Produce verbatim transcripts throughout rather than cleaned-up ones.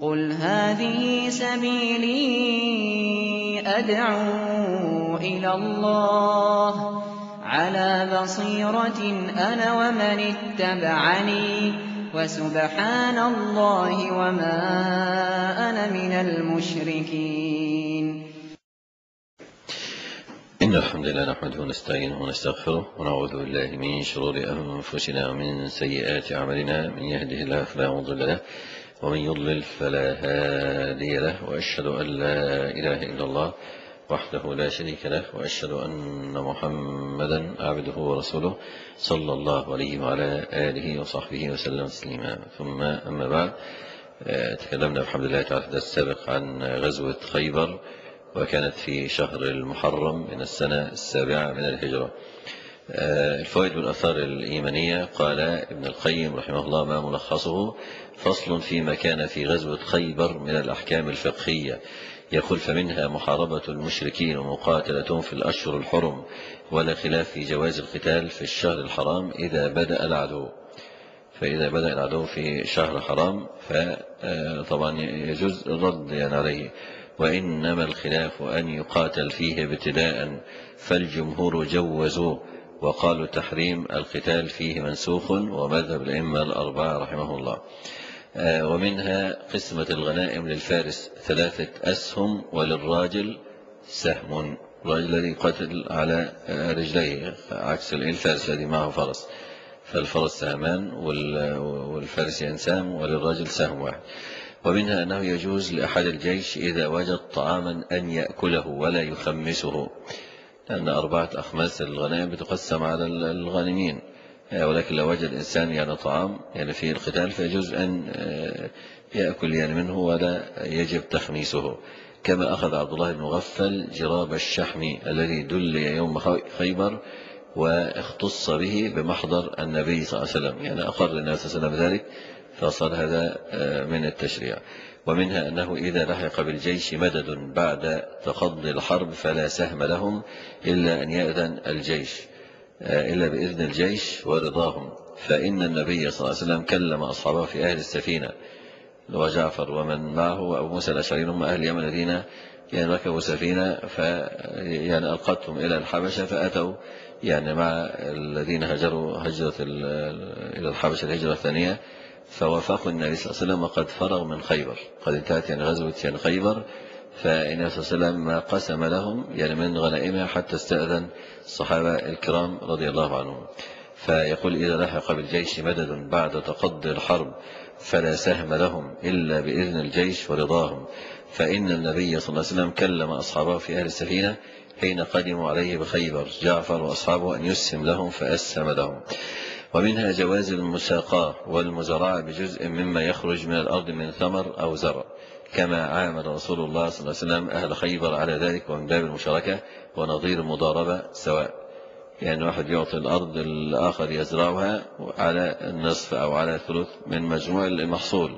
قل هذه سبيلي أدعو إلى الله على بصيرة أنا ومن اتبعني وسبحان الله وما أنا من المشركين. إن الحمد لله نحمده ونستعينه ونستغفره ونعوذ بالله من شرور أنفسنا ومن سيئات أعمالنا، من يهده الله فلا مضل له ومن يضلل فلا هادي له، وأشهد أن لا إله إلا الله وحده لا شريك له، وأشهد أن محمدا عبده ورسوله صلى الله عليه وعلى آله وصحبه وسلم تسليما. ثم أما بعد، تكلمنا الحمد لله تعالى في السابق عن غزوة خيبر، وكانت في شهر المحرم من السنة السابعة من الهجرة. الفوائد والآثار الإيمانية. قال ابن القيم رحمه الله: ما ملخصه؟ فصل فيما كان في غزوة خيبر من الأحكام الفقهية. يقول: فمنها محاربة المشركين ومقاتلتهم في الأشهر الحرم، ولا خلاف في جواز القتال في الشهر الحرام إذا بدأ العدو. فإذا بدأ العدو في شهر حرام فطبعا يجوز الرد يعني عليه، وإنما الخلاف أن يقاتل فيه ابتداء، فالجمهور جوزوه وقالوا تحريم القتال فيه منسوخ، ومذهب الأئمة الأربعة رحمه الله. ومنها قسمة الغنائم للفارس ثلاثة أسهم، وللراجل سهم، الراجل الذي قتل على رجليه عكس الفارس الذي معه فرس، فالفرس سهمان والفارس سهم وللراجل سهم واحد. ومنها أنه يجوز لأحد الجيش إذا وجد طعاما أن يأكله ولا يخمسه، لأن أربعة أخماس الغنائم بتقسم على الغانمين، ولكن لو وجد إنسان يعني طعام يعني في القتال فيجوز أن يأكل يعني منه ولا يجب تخميسه، كما أخذ عبد الله بن مغفل جراب الشحم الذي دل يوم خيبر واختص به بمحضر النبي صلى الله عليه وسلم، يعني أقر النبي صلى الله عليه وسلم ذلك، فصار هذا من التشريع. ومنها أنه إذا لحق بالجيش مدد بعد تقضي الحرب فلا سهم لهم إلا أن يأذن الجيش إلا بإذن الجيش ورضاهم، فإن النبي صلى الله عليه وسلم كلم أصحابه في أهل السفينة، وجعفر ومن معه وأبو موسى الأشعري هم أهل اليمن الذين يعني ركبوا سفينة فيعني ألقتهم إلى الحبشة، فأتوا يعني مع الذين هجروا هجرة إلى الحبشة الهجرة الثانية، فوافقوا النبي صلى الله عليه وسلم وقد فرغ من خيبر، قد انتهت يعني غزوة يعني خيبر، فإن صلى الله عليه وسلم ما قسم لهم يعني من غنائمها حتى استأذن الصحابة الكرام رضي الله عنهم. فيقول: إذا لحق بالجيش مدد بعد تقضي الحرب فلا سهم لهم إلا بإذن الجيش ورضاهم، فإن النبي صلى الله عليه وسلم كلم أصحابه في أهل السفينة حين قدموا عليه بخيبر جعفر وأصحابه أن يسهم لهم فأسهم لهم. ومنها جواز المساقاة والمزارعة بجزء مما يخرج من الأرض من ثمر أو زرع، كما عامل رسول الله صلى الله عليه وسلم أهل خيبر على ذلك، ومن باب المشاركة ونظير المضاربة سواء، يعني واحد يعطي الأرض الآخر يزرعها على النصف أو على ثلث من مجموع المحصول،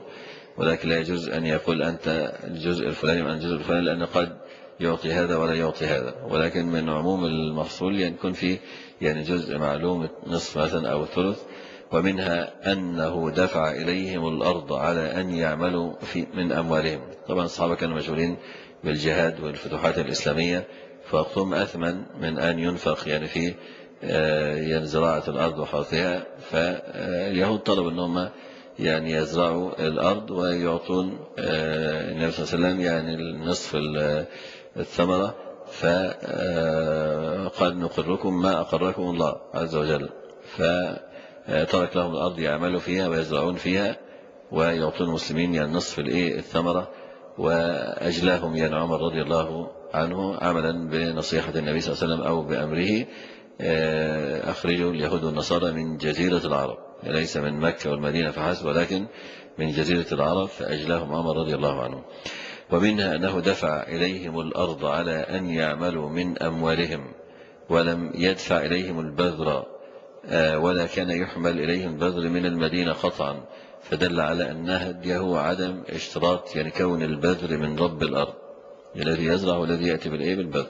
ولكن لا يجوز أن يقول أنت الجزء الفلاني وأنا الجزء الفلاني، لأن قد يعطي هذا ولا يعطي هذا، ولكن من عموم المحصول يعني يكون فيه يعني جزء معلوم نصف مثلا أو ثلث. ومنها أنه دفع إليهم الأرض على أن يعملوا في من أموالهم، طبعا الصحابة كانوا مشغولين بالجهاد والفتوحات الإسلامية، فأخذهم أثمن من أن ينفق يعني في يعني زراعة الأرض وحرثها، فاليهود طلبوا أنهم يعني يزرعوا الأرض ويعطون النبي صلى الله عليه وسلم يعني النصف الثمرة، فقال: نقركم ما أقركم الله عز وجل، ف ترك لهم الأرض يعملوا فيها ويزرعون فيها ويعطون المسلمين يعني نصف الثمرة، وأجلاهم يعني عمر رضي الله عنه عملا بنصيحة النبي صلى الله عليه وسلم أو بأمره: أخرجوا اليهود والنصارى من جزيرة العرب، ليس من مكة والمدينة فحسب ولكن من جزيرة العرب، فأجلاهم عمر رضي الله عنه. ومنها أنه دفع إليهم الأرض على أن يعملوا من أموالهم، ولم يدفع إليهم البذر ولا كان يحمل إليهم بذر من المدينة قطعا، فدل على أن هديه هو عدم اشتراط يعني كون البذر من رب الأرض، الذي يزرع والذي يأتي بالإيه بالبذر،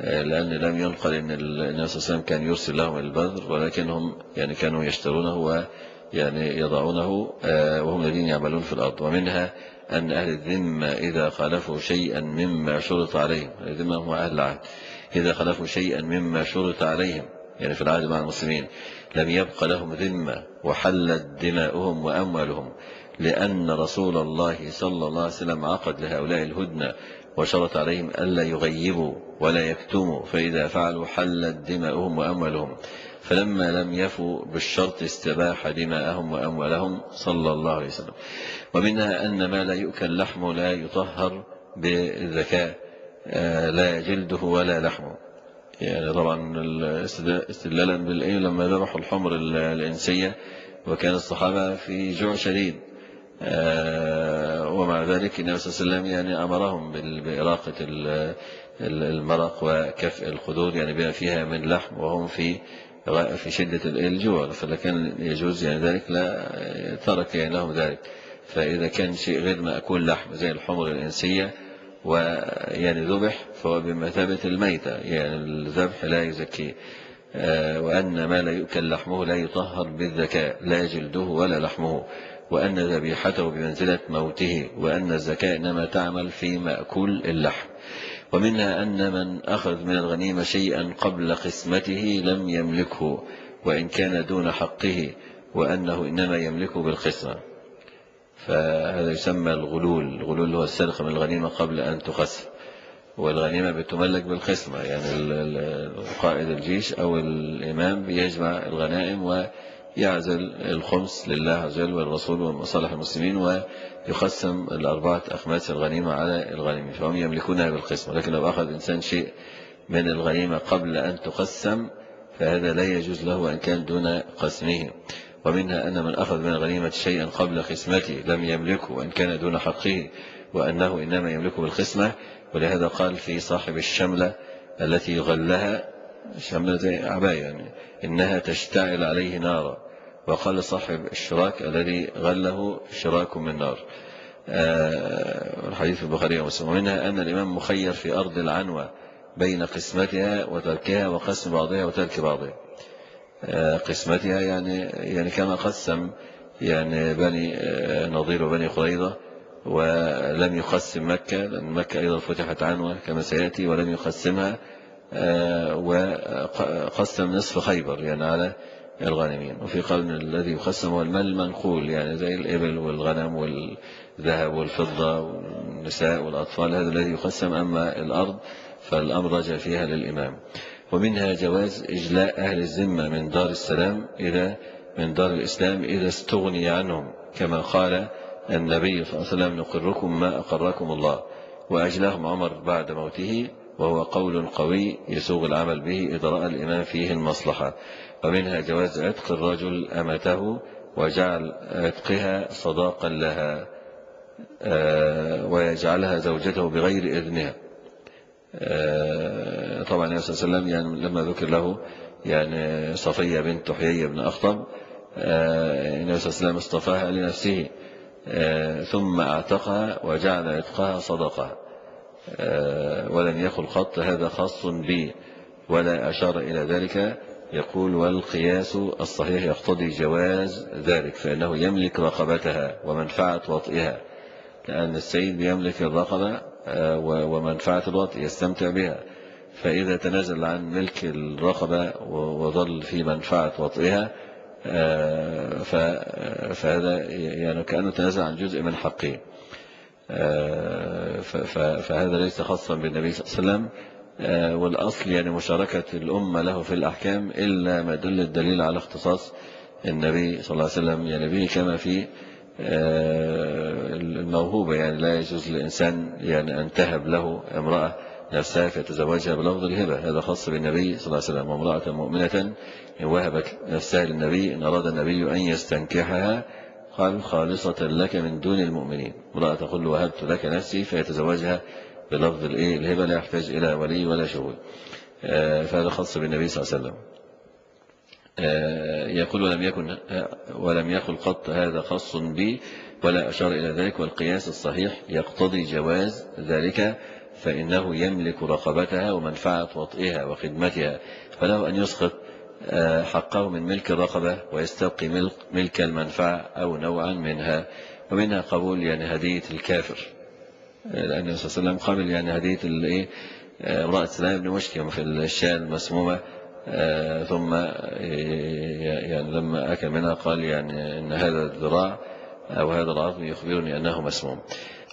لأن لم ينقل أن النبي صلى الله عليه وسلم كان يرسل لهم البذر، ولكنهم يعني كانوا يشترونه يعني يضعونه وهم الذين يعملون في الأرض. ومنها أن أهل الذمة إذا خالفوا شيئا مما شرط عليهم، الذمة هم أهل العهد، إذا خالفوا شيئا مما شرط عليهم يعني في العهد مع المسلمين لم يبق لهم ذمة وحلت دماؤهم وأموالهم، لأن رسول الله صلى الله عليه وسلم عقد لهؤلاء الهدنة وشرط عليهم ألا يغيبوا ولا يكتموا، فإذا فعلوا حلت دماؤهم وأموالهم، فلما لم يفوا بالشرط استباح دماءهم وأموالهم صلى الله عليه وسلم. ومنها أن ما لا يؤكل لحمه لا يطهر بالذكاء، لا جلده ولا لحمه، يعني طبعا استدلالا بالإيه لما ذبحوا الحمر الإنسية وكان الصحابة في جوع شديد، ومع ذلك النبي صلى الله عليه وسلم يعني أمرهم بإراقة المرق وكفء الخدود يعني بما فيها من لحم وهم في في شدة الجوع، فلكن يجوز يعني ذلك لا ترك يعني لهم ذلك. فإذا كان شيء غير مأكول لحم زي الحمر الإنسية ويعني ذبح فهو بمثابة الميتة، يعني الذبح لا يزكيه. وأن ما لا يؤكل لحمه لا يطهر بالذكاء، لا جلده ولا لحمه، وأن ذبيحته بمنزلة موته، وأن الزكاة إنما تعمل في مأكول اللحم. ومنها أن من أخذ من الغنيمة شيئا قبل قسمته لم يملكه وإن كان دون حقه، وأنه إنما يملكه بالقسمة، فهذا يسمى الغلول. الغلول هو السرقة من الغنيمة قبل أن تقسم، والغنيمة بتملك بالقسمة، يعني قائد الجيش أو الإمام بيجمع الغنائم و يعزل الخمس لله عز وجل والرسول ومصالح المسلمين، ويقسم الأربعة أخماس الغنيمة على الغنيمة، فهم يملكونها بالقسمة. لكن لو أخذ إنسان شيء من الغنيمة قبل أن تقسم فهذا لا يجوز له وإن كان دون قسمه. ومنها أن من أخذ من الغنيمة شيئا قبل قسمته لم يملكه وإن كان دون حقه، وأنه إنما يملكه بالقسمة. ولهذا قال في صاحب الشملة التي يغلها شملة عباية يعني إنها تشتعل عليه نارا، وقال صاحب الشراك الذي غله شراك من نار. آه الحديث في البخاري ومسلم. ومنها أن الإمام مخير في أرض العنوة بين قسمتها وتركها وقسم بعضها وترك بعضها. آه قسمتها يعني يعني كما قسم يعني بني نضير وبني قريظة، ولم يقسم مكة لأن مكة أيضا فتحت عنوة كما سيأتي ولم يقسمها، آه وقسم نصف خيبر يعني على الغانمين. وفي قول الذي يقسم هو المال المنقول، يعني زي الإبل والغنم والذهب والفضة والنساء والأطفال، هذا الذي يقسم. أما الأرض فالأمر رجع فيها للإمام. ومنها جواز إجلاء أهل الذمة من دار السلام إلى من دار الإسلام إذا استغني عنهم، كما قال النبي صلى الله عليه وسلم نقركم ما أقركم الله، وأجلاهم عمر بعد موته، وهو قول قوي يسوغ العمل به إذا رأى الإمام فيه المصلحة. ومنها جواز عتق الرجل أمته وجعل عتقها صداقا لها ويجعلها زوجته بغير إذنها. طبعا النبي صلى الله عليه وسلم يعني لما ذكر له يعني صفية بنت حيي بن أخطب النبي صلى الله عليه وسلم اصطفاها لنفسه ثم اعتقها وجعل عتقها صدقة، ولم يقل قط هذا خاص بي ولا أشار إلى ذلك. يقول والقياس الصحيح يقتضي جواز ذلك، فإنه يملك رقبتها ومنفعة وطئها، لأن السيد يملك الرقبة ومنفعة الوطئ يستمتع بها، فإذا تنازل عن ملك الرقبة وظل في منفعة وطئها فهذا يعني كأنه تنازل عن جزء من حقه، فهذا ليس خاصا بالنبي صلى الله عليه وسلم. والأصل يعني مشاركة الأمة له في الأحكام إلا ما دل الدليل على اختصاص النبي صلى الله عليه وسلم يعني به، كما في الموهوبة، يعني لا يجوز للإنسان يعني أن تهب له امرأة نفسها فيتزوجها بلفظ الهبة، هذا خاص بالنبي صلى الله عليه وسلم. وامرأة مؤمنة إن وهبت نفسها للنبي إن أراد النبي أن يستنكحها قال خالصة لك من دون المؤمنين، امرأة تقول وهبت لك نفسي فيتزوجها بلفظ الايه الهبه، لا يحتاج الى ولي ولا شهود، فهذا خاص بالنبي صلى الله عليه وسلم. يقول ولم يكن ولم يقل قط هذا خاص بي ولا اشار الى ذلك، والقياس الصحيح يقتضي جواز ذلك، فانه يملك رقبتها ومنفعه وطئها وخدمتها، فله ان يسقط حقه من ملك الرقبة ويستبقي ملك, ملك المنفعة أو نوعا منها، ومنها قبول يعني هدية الكافر، لأن النبي صلى الله عليه وسلم قبل يعني هدية الإيه امرأة سلام بن مشكم في الشاة المسمومة، ثم يعني لما أكل منها قال يعني أن هذا الذراع أو هذا العظم يخبرني أنه مسموم.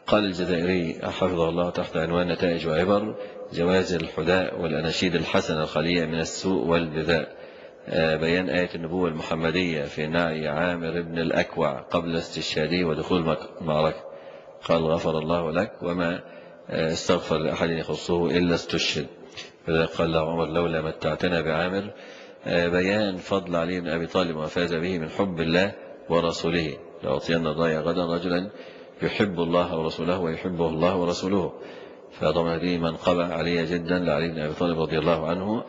قال الجزائري حفظه الله تحت عنوان نتائج وعبر جواز الحداء والأناشيد الحسنة الخالية من السوء والبذاء بيان آية النبوة المحمدية في نعي عامر بن الأكوع قبل استشهاده ودخول المعركة، قال غفر الله لك وما استغفر لأحد يخصه إلا استشهد، فذلك قال له عمر لولا متعتنا بعامر. بيان فضل علي بن أبي طالب وفاز به من حب الله ورسوله، لأعطين الراية غدا رجلا يحب الله ورسوله ويحبه الله ورسوله، فضمن هذه منقبة عليها جدا لعلي بن أبي طالب رضي الله عنه،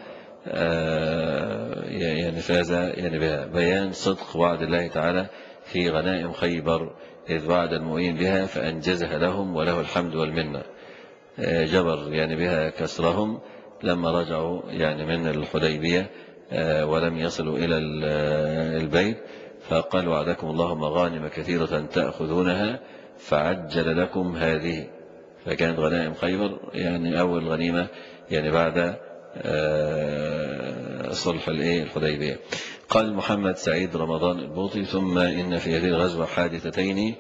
يعني فاز يعني بها. بيان صدق وعد الله تعالى في غنائم خيبر إذ وعد المؤمنين بها فأنجزها لهم وله الحمد والمنة، جبر يعني بها كسرهم لما رجعوا يعني من الحديبية ولم يصلوا إلى البيت، فقال وعدكم الله مغانم كثيرة تأخذونها فعجل لكم هذه، فكانت غنائم خيبر يعني أول غنيمة يعني بعد صلح الحديبية. قال محمد سعيد رمضان البوطي ثم إن في هذه الغزوة حادثتين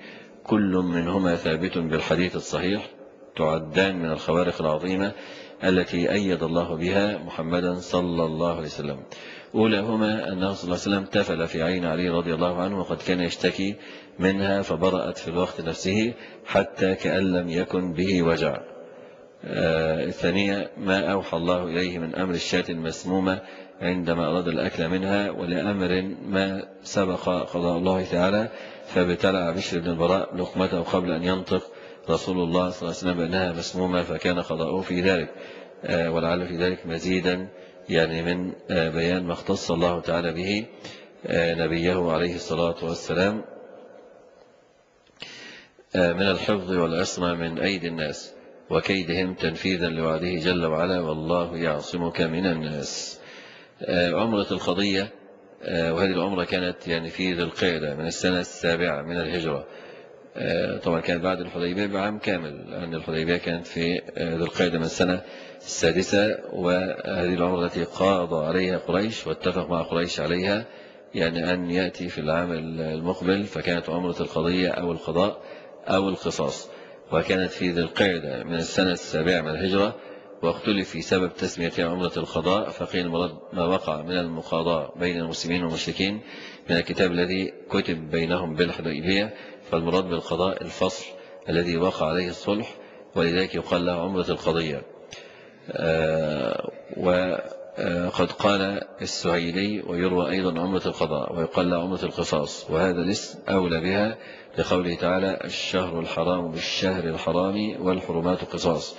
كل منهما ثابت بالحديث الصحيح تعدان من الخوارق العظيمة التي أيد الله بها محمدا صلى الله عليه وسلم. أولاهما أنه صلى الله عليه وسلم تفل في عين علي رضي الله عنه وقد كان يشتكي منها فبرأت في الوقت نفسه حتى كأن لم يكن به وجع. آه الثانية ما أوحى الله إليه من أمر الشاة المسمومة عندما أراد الأكل منها ولأمر ما سبق قضاء الله تعالى، فابتلع بشر بن البراء لقمته قبل أن ينطق رسول الله صلى الله عليه وسلم بأنها مسمومة، فكان قضاؤه في ذلك، آه ولعل في ذلك مزيدا يعني من آه بيان ما اختص الله تعالى به آه نبيه عليه الصلاة والسلام آه من الحفظ والعصمة من أيدي الناس وكيدهم تنفيذا لوعده جل وعلا والله يعصمك من الناس. عمرة القضية، وهذه العمرة كانت يعني في ذي القعدة من السنة السابعة من الهجرة، طبعا كانت بعد الحديبية بعام كامل لأن الحديبية كانت في ذي القعدة من السنة السادسة، وهذه العمرة التي قاضى عليها قريش واتفق مع قريش عليها يعني أن يأتي في العام المقبل، فكانت عمرة القضية أو القضاء أو القصاص، وكانت في ذي القعدة من السنة السابعة من الهجرة، واختلف في سبب تسميتها عمرة القضاء، فقيل المراد ما وقع من المقاضاة بين المسلمين والمشركين من الكتاب الذي كتب بينهم بالحديبية، فالمراد بالقضاء الفصل الذي وقع عليه الصلح، ولذلك يقال له عمرة القضية. آه وقد قال السهيلي ويروى أيضا عمرة القضاء ويقال له عمرة القصاص، وهذا الاسم أولى بها لقوله تعالى الشهر الحرام بالشهر الحرام والحرمات قصاص،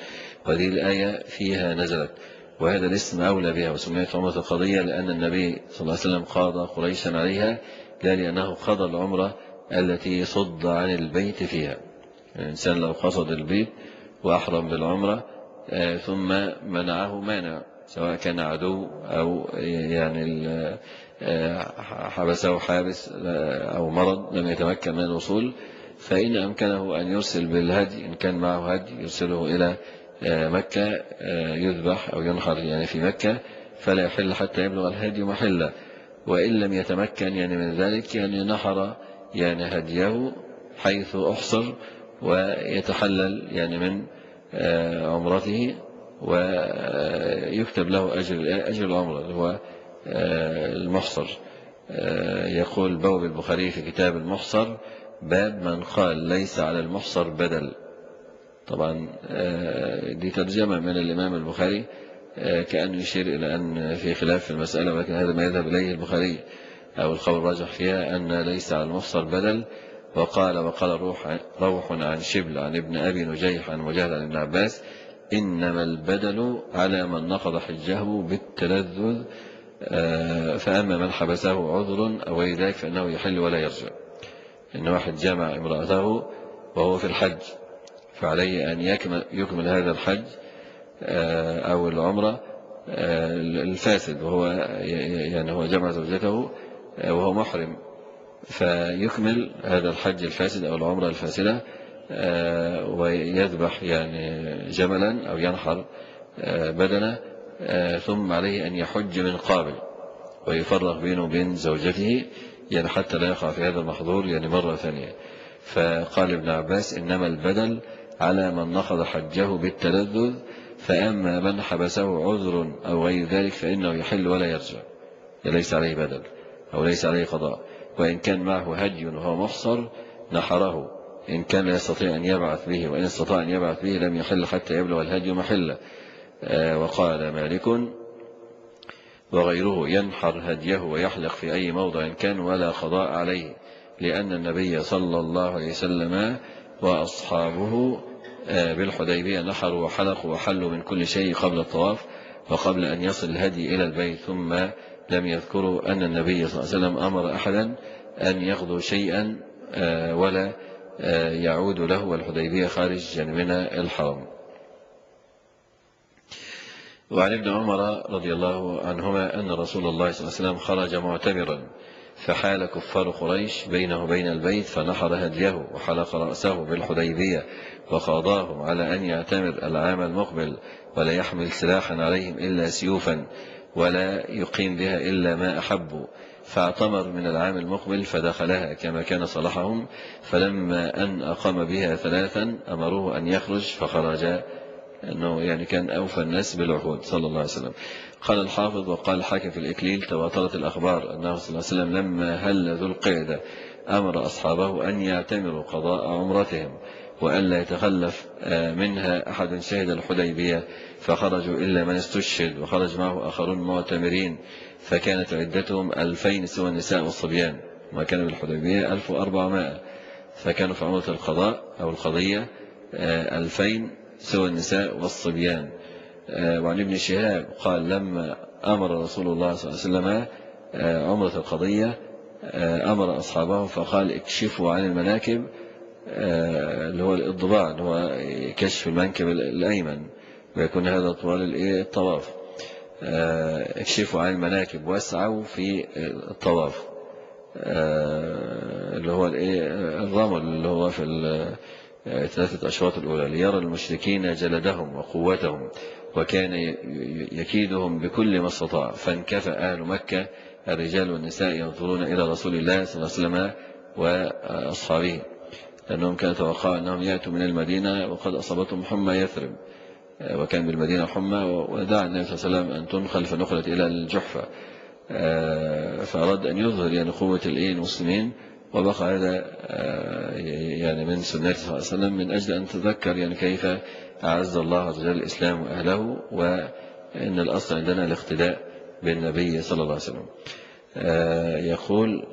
وهذه الآية فيها نزلت، وهذا الاسم أولى بها، وسميت عمرة القضية لأن النبي صلى الله عليه وسلم قاضى قريشا عليها لا لأنه قضى العمرة التي صد عن البيت فيها. الإنسان لو قصد البيت وأحرم بالعمرة ثم منعه مانع سواء كان عدو أو يعني حبسه حابس أو مرض لم يتمكن من الوصول، فإن أمكنه أن يرسل بالهدي إن كان معه هدي يرسله إلى مكة يذبح أو ينحر يعني في مكة، فلا يحل حتى يبلغ الهدي محله، وإن لم يتمكن يعني من ذلك يعني نحر يعني هديه حيث أحصر ويتحلل يعني من عمرته ويكتب له أجر أجر العمرة هو المحصر. يقول بواب البخاري في كتاب المحصر باب من قال ليس على المحصر بدل، طبعا دي ترجمة من الإمام البخاري كأنه يشير إلى أن في خلاف في المسألة، ولكن هذا ما يذهب إليه البخاري أو القول الراجح فيها أن ليس على المحصر بدل. وقال وقال روح, روح عن شبل عن ابن أبي نجيح عن مجاهد عن ابن عباس إنما البدل على من نقض حجه بالتلذذ، فأما من حبسه عذر أو غير ذلك فإنه يحل ولا يرجع. إن واحد جمع امرأته وهو في الحج فعليه أن يكمل, يكمل هذا الحج أو العمرة الفاسد، وهو يعني هو جمع زوجته وهو محرم، فيكمل هذا الحج الفاسد أو العمرة الفاسدة ويذبح يعني جملا أو ينحر بدنه، ثم عليه أن يحج من قابل ويفرق بينه وبين زوجته يعني حتى لا يقع في هذا المحظور يعني مرة ثانية. فقال ابن عباس: إنما البدل على من نقض حجه بالتلذذ، فأما من حبسه عذر أو غير ذلك فإنه يحل ولا يرجع، ليس عليه بدل أو ليس عليه قضاء. وإن كان معه هدي وهو محصر نحره، إن كان لا يستطيع أن يبعث به، وإن استطاع أن يبعث به لم يحل حتى يبلغ الهدي محله. آه وقال مالك وغيره: ينحر هديه ويحلق في أي موضع كان ولا قضاء عليه، لأن النبي صلى الله عليه وسلم وأصحابه بالحديبية نحروا وحلقوا وحلوا من كل شيء قبل الطواف وقبل أن يصل الهدي إلى البيت، ثم لم يذكروا أن النبي صلى الله عليه وسلم أمر أحدا أن يغدو شيئا ولا يعود له، والحديبية خارج من الحرم. وعن ابن عمر رضي الله عنهما أن رسول الله صلى الله عليه وسلم خرج معتمرا، فحال كفار قريش بينه وبين البيت فنحر هديه وحلق رأسه بالحديبية، وقاضاهم على أن يعتمر العام المقبل ولا يحمل سلاحا عليهم إلا سيوفا ولا يقيم بها إلا ما أحبوا. فاعتمر من العام المقبل فدخلها كما كان صلاحهم، فلما أن أقام بها ثلاثا أمروه أن يخرج فخرج، أنه يعني كان أوفى الناس بالعهود صلى الله عليه وسلم. قال الحافظ وقال الحاكم في الإكليل: تواترت الأخبار أنه صلى الله عليه وسلم لما هل ذو القعدة أمر أصحابه أن يعتمروا قضاء عمرتهم وأن لا يتخلف منها أحد شهد الحديبية، فخرجوا إلا من استشهد، وخرج معه آخرون معتمرين، فكانت عدتهم ألفين سوى النساء والصبيان، ما كانوا بالحديبية ألف وأربعمائة، فكانوا في عمرة القضاء أو القضية ألفين سوى النساء والصبيان. وعن ابن شهاب قال: لما أمر رسول الله صلى الله عليه وسلم عمرة القضية أمر أصحابه فقال: اكشفوا عن المناكب، اللي هو الضباع، اللي هو كشف المنكب الأيمن ويكون هذا طوال الطواف، اكشفوا عن المناكب واسعوا في الطواف، اللي هو الرمل اللي هو في ثلاثة أشواط الأولى، ليرى المشركين جلدهم وقوتهم، وكان يكيدهم بكل ما استطاع. فانكفأ أهل مكة الرجال والنساء ينظرون إلى رسول الله صلى الله عليه وسلم وأصحابه، لأنهم كانوا يتوقعون أنهم يأتوا من المدينة وقد أصابتهم حمى يثرب، وكان بالمدينة حمى، ودعا النبي صلى الله عليه وسلم أن تنخل فنخلت إلى الجحفة، فأراد أن يظهر يعني قوة المسلمين، وبقى هذا يعني من سنة صلى الله عليه وسلم من أجل أن تذكر يعني كيف أعز الله عز وجل الإسلام وأهله، وأن الأصل عندنا الاقتداء بالنبي صلى الله عليه وسلم. يقول: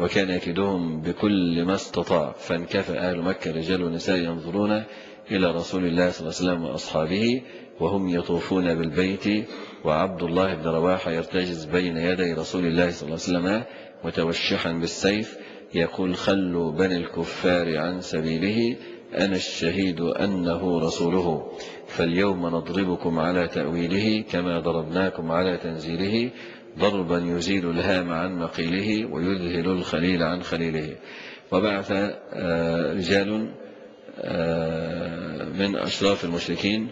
وكان يكيدهم بكل ما استطاع، فانكفأ أهل مكة رجال ونساء ينظرون إلى رسول الله صلى الله عليه وسلم وأصحابه وهم يطوفون بالبيت، وعبد الله بن رواحة يرتجز بين يدي رسول الله صلى الله عليه وسلم متوشحا بالسيف، يقول: خلوا بني الكفار عن سبيله، أنا الشهيد أنه رسوله، فاليوم نضربكم على تأويله كما ضربناكم على تنزيله، ضربا يزيل الهام عن مقيله ويذهل الخليل عن خليله. وبعث رجال من أشراف المشركين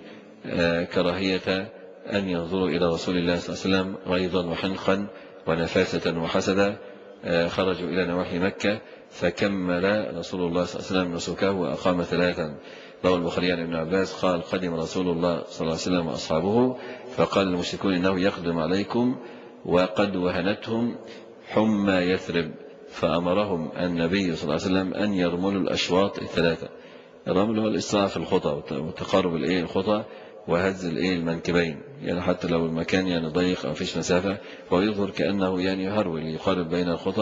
كراهية أن ينظروا إلى رسول الله صلى الله عليه وسلم غيظا وحنقا ونفاسة وحسدا، خرجوا إلى نواحي مكة، فكمل رسول الله صلى الله عليه وسلم نسكه وأقام ثلاثا. روى البخاري عن ابن عباس قال: قدم رسول الله صلى الله عليه وسلم وأصحابه، فقال المشركون: إنه يقدم عليكم، وقد وهنتهم حمى يثرب، فأمرهم النبي صلى الله عليه وسلم أن يرملوا الأشواط الثلاثة. الرمل هو الإسراع في الخطى وتقارب الخطى وهز المنكبين، يعني حتى لو المكان يعني ضيق أو فيش مسافة، ويظهر كأنه يعني يهرول، يقارب بين الخطى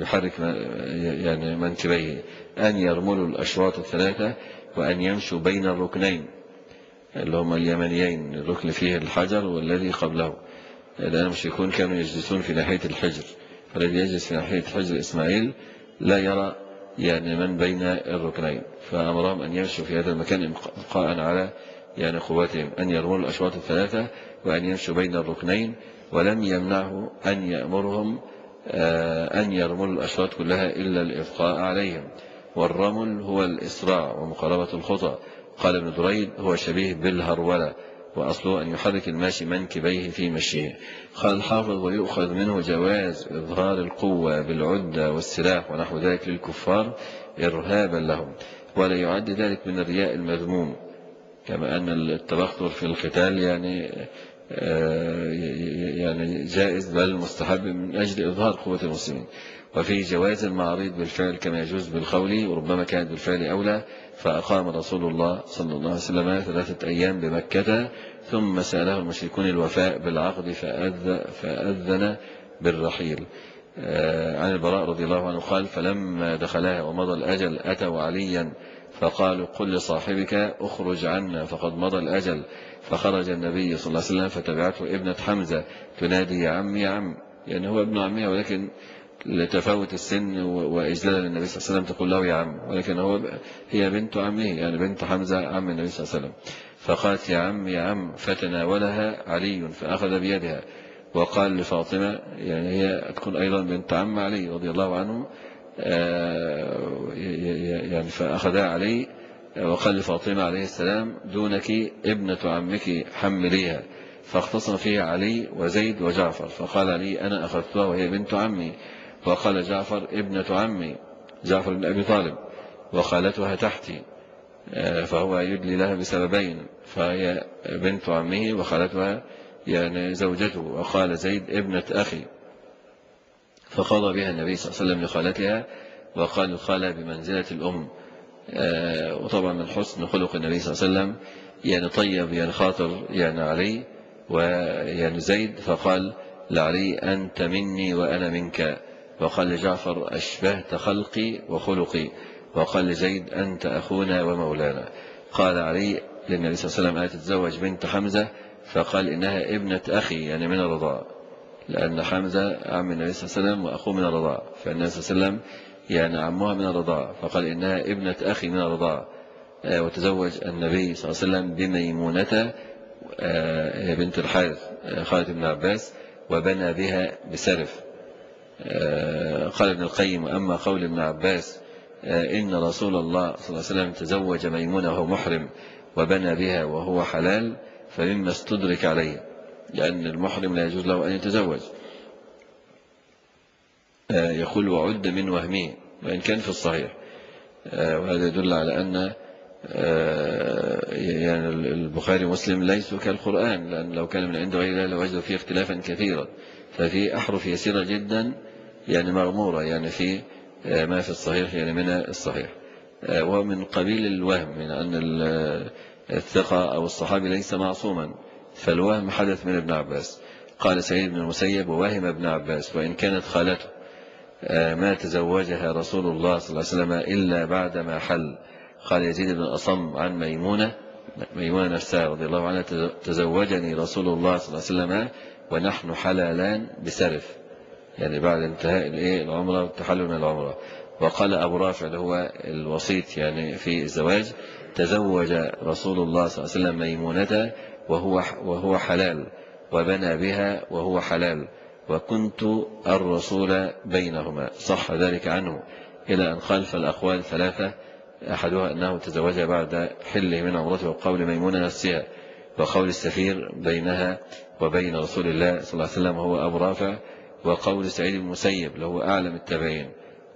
ويحرك يعني منكبيه. أن يرملوا الأشواط الثلاثة، وأن يمشوا بين الركنين اللي هما اليمنيين، الركن فيه الحجر والذي قبله، لأن المشركون كانوا يجلسون في ناحية الحجر، فالذي يجلس في ناحية حجر إسماعيل لا يرى يعني من بين الركنين، فأمرهم أن يمشوا في هذا المكان إبقاء على يعني قوتهم أن يرمون الأشواط الثلاثة وأن يمشوا بين الركنين، ولم يمنعه أن يأمرهم أن يرموا الأشواط كلها إلا الإبقاء عليهم. والرمل هو الإسراع ومقاربة الخطأ. قال ابن دريد هو شبيه بالهرولة، وأصله أن يحرك الماشي منكبيه في مشيه. قال الحافظ ويؤخذ منه جواز إظهار القوة بالعدة والسلاح ونحو ذلك للكفار إرهابا لهم، ولا يعد ذلك من الرياء المذموم، كما أن التبختر في القتال يعني يعني جائز بل مستحب من أجل إظهار قوة المسلمين. وفي جواز المعارض بالفعل كما يجوز بالقول، وربما كانت بالفعل أولى. فأقام رسول الله صلى الله عليه وسلم ثلاثة أيام بمكة، ثم سأله المشركون الوفاء بالعقد فأذن بالرحيل. عن البراء رضي الله عنه قال فلما دخلها ومضى الأجل أتوا عليا فقالوا قل لصاحبك أخرج عنا فقد مضى الأجل، فخرج النبي صلى الله عليه وسلم فتبعته ابنة حمزة تنادي يا عم يا عم، يعني هو ابن عمها ولكن لتفاوت السن وإجلال النبي صلى الله عليه وسلم تقول له يا عم، ولكن هو هي بنت عمه يعني بنت حمزة عم النبي صلى الله عليه وسلم، فقالت يا عم يا عم، فتناولها علي فأخذ بيدها وقال لفاطمة، يعني هي تكون أيضا بنت عم علي رضي الله عنه، يعني فأخذها علي وقال لفاطمة عليه السلام دونك ابنة عمك حمليها، فاختصم فيها علي وزيد وجعفر، فقال علي أنا أخذتها وهي بنت عمي، وقال جعفر ابنة عمي جعفر بن أبي طالب وخالتها تحتي، فهو يدلي لها بسببين، فهي بنت عمه وخالتها يعني زوجته. وقال زيد ابنة أخي، فقضى بها النبي صلى الله عليه وسلم لخالتها وقال الخالة بمنزلة الأم. وطبعا من حسن خلق النبي صلى الله عليه وسلم يعني طيب يعني خاطر يعني علي ويعني زيد، فقال لعلي أنت مني وأنا منك، وقال لجعفر أشبهت خلقي وخلقي، وقال لزيد أنت أخونا ومولانا. قال علي للنبي صلى الله عليه وسلم أتتزوج بنت حمزة؟ فقال إنها ابنة أخي يعني من الرضاع، لأن حمزة عم النبي صلى الله عليه وسلم وأخوه من الرضاع، فالنبي صلى الله عليه وسلم يعني عمها من الرضاع، فقال إنها ابنة أخي من الرضاع. وتزوج النبي صلى الله عليه وسلم بميمونة بنت الحارث خالد بن عباس، وبنى بها بسرف. قال ابن القيم أما قول ابن عباس إن رسول الله صلى الله عليه وسلم تزوج ميمونة وهو محرم وبنى بها وهو حلال فمما استدرك عليه، لأن المحرم لا يجوز له أن يتزوج. يقول وعد من وهمه، وإن كان في الصحيح، وهذا يدل على أن يعني البخاري ومسلم ليسوا كالقرآن، لأن لو كان من عند غير الله لوجدوا فيه اختلافا كثيرا، ففي أحرف يسيرة جدا يعني مغمورة يعني في ما في الصحيح يعني من الصحيح. ومن قبيل الوهم من أن الثقة أو الصحابي ليس معصوما، فالوهم حدث من ابن عباس. قال سعيد بن المسيب ووهم ابن عباس وإن كانت خالته ما تزوجها رسول الله صلى الله عليه وسلم إلا بعدما حل. قال يزيد بن أصم عن ميمونة ميمونة نفسها رضي الله عنها تزوجني رسول الله صلى الله عليه وسلم ونحن حلالان بسرف، يعني بعد انتهاء العمرة والتحلل من العمرة. وقال أبو رافع اللي هو الوسيط يعني في الزواج تزوج رسول الله صلى الله عليه وسلم ميمونة وهو وهو حلال وبنى بها وهو حلال، وكنت الرسول بينهما. صح ذلك عنه إلى أن خالف الأقوال ثلاثة، أحدها أنه تزوجها بعد حله من عمرته وقول ميمونة نفسها، وقول السفير بينها وبين رسول الله صلى الله عليه وسلم هو أبو رافع، وقول سعيد بن المسيب له أعلم التابعين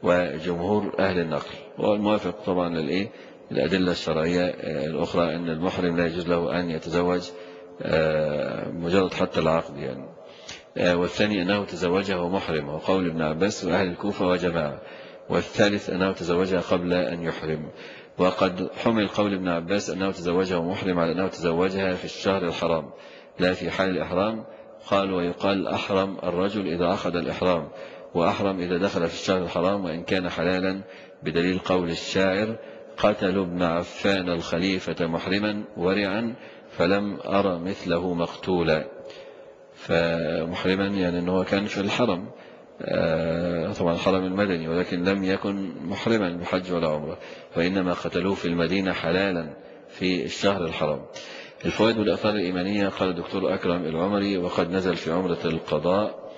وجمهور أهل النقل، والموافق طبعا للإيه الأدلة الشرعية الأخرى أن المحرم لا يجوز له أن يتزوج مجرد حتى العقد يعني. والثاني أنه تزوجه محرم وقول ابن عباس وأهل الكوفة وجماعة. والثالث أنه تزوجها قبل أن يحرم، وقد حمل قول ابن عباس أنه تزوجه محرم على أنه تزوجها في الشهر الحرام لا في حال الإحرام. قال ويقال أحرم الرجل إذا أخذ الإحرام، وأحرم إذا دخل في الشهر الحرام وإن كان حلالا، بدليل قول الشاعر قتلوا ابن عفان الخليفة محرما ورعا فلم أرى مثله مقتولا. فمحرما يعني أنه كان في الحرم طبعا الحرم المدني، ولكن لم يكن محرما بحج ولا عمره، وإنما قتلوه في المدينة حلالا في الشهر الحرام. الفوائد والآثار الإيمانية. قال الدكتور أكرم العمري: وقد نزل في عمرة القضاء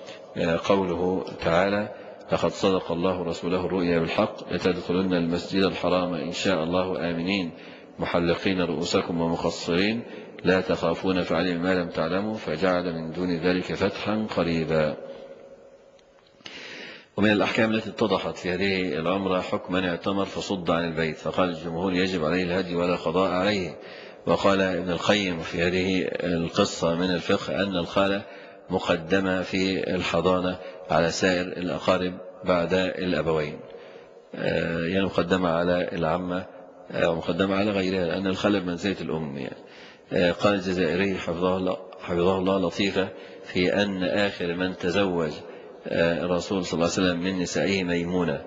قوله تعالى: لقد صدق الله رسوله الرؤيا بالحق لتدخلن المسجد الحرام إن شاء الله آمنين محلقين رؤوسكم ومقصرين لا تخافون فعلم ما لم تعلموا فجعل من دون ذلك فتحا قريبا. ومن الأحكام التي اتضحت في هذه العمرة حكم من اعتمر فصد عن البيت، فقال الجمهور: يجب عليه الهدي ولا قضاء عليه. وقال ابن القيم في هذه القصة من الفقه أن الخالة مقدمة في الحضانة على سائر الأقارب بعد الأبوين، يعني مقدمة على العمة ومقدمة على غيرها لأن الخالة بمنزلة الأم يعني. قال الجزائري حفظه الله لطيفة في أن آخر من تزوج الرسول صلى الله عليه وسلم من نسائه ميمونة،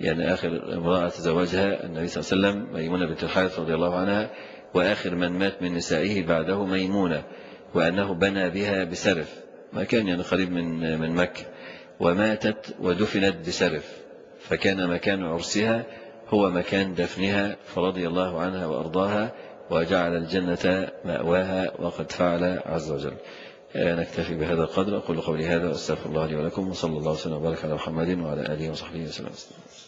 يعني آخر امرأة تزوجها النبي صلى الله عليه وسلم ميمونة بنت الحارث رضي الله عنها، وآخر من مات من نسائه بعده ميمونة، وأنه بنى بها بسرف، ما كان يعني قريب من من مكة، وماتت ودفنت بسرف، فكان مكان عرسها هو مكان دفنها، فرضي الله عنها وأرضاها وجعل الجنة مأواها، وقد فعل عز وجل. نكتفي بهذا القدر، أقول قولي هذا وأستغفر الله لي ولكم، وصلى الله وسلم وبارك على محمد وعلى آله وصحبه وسلم.